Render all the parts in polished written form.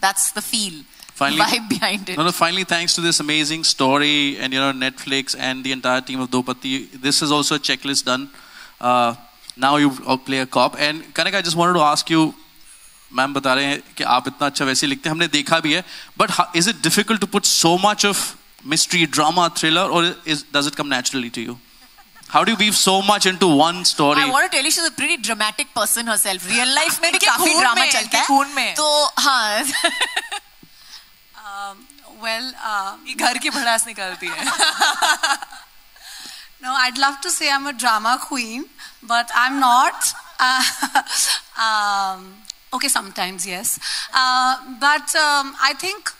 That's the feel. Finally, vibe behind it. Finally, thanks to this amazing story and Netflix and the entire team of Do Patti, this is also a checklist done. Now you play a cop. And Kanika, I just wanted to ask you, ma'am, बता रहे हैं कि आप इतना अच्छा वैसे लिखते हैं, हमने देखा भी है. But is it difficult to put so much of mystery, drama, thriller, or does it come naturally to you? How do you weave so much into one story? I want to tell you, she's a pretty dramatic person herself. Real life में भी काफी drama चलता है. खून में. तो हाँ. Well, ये घर की भड़ास निकालती है. No, I'd love to say I'm a drama queen, but I'm not. Okay, sometimes yes, but I think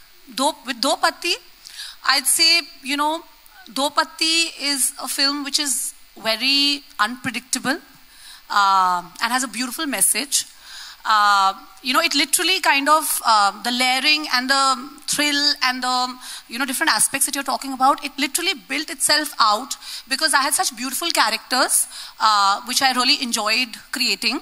with Do Patti, I'd say Do Patti is a film which is very unpredictable and has a beautiful message. It literally kind of the layering and the thrill and the different aspects that you're talking about, it literally built itself out because I had such beautiful characters which I really enjoyed creating.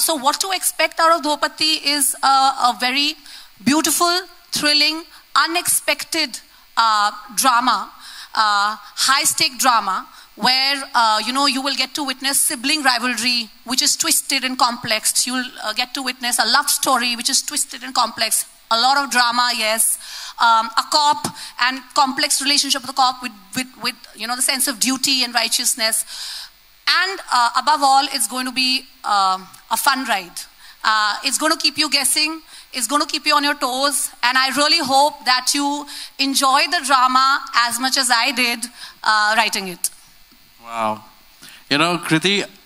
So what to expect out of Do Patti is a very beautiful, thrilling, unexpected drama, high-stake drama, where you will get to witness sibling rivalry, which is twisted and complex. You'll get to witness a love story, which is twisted and complex. A lot of drama, yes. A cop and complex relationship of the cop with the sense of duty and righteousness. And above all, it's going to be a fun ride. It's going to keep you guessing. It's going to keep you on your toes. And I really hope that you enjoy the drama as much as I did writing it. Wow. Kriti,